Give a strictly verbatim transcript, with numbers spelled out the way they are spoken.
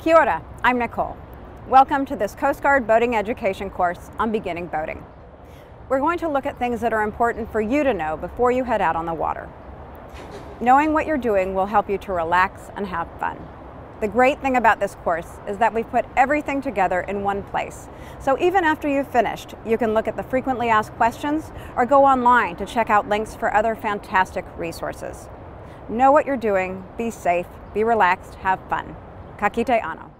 Kia ora, I'm Nicole. Welcome to this Coast Guard boating education course on beginning boating. We're going to look at things that are important for you to know before you head out on the water. Knowing what you're doing will help you to relax and have fun. The great thing about this course is that we've put everything together in one place. So even after you've finished, you can look at the frequently asked questions or go online to check out links for other fantastic resources. Know what you're doing, be safe, be relaxed, have fun. Ka kite ano.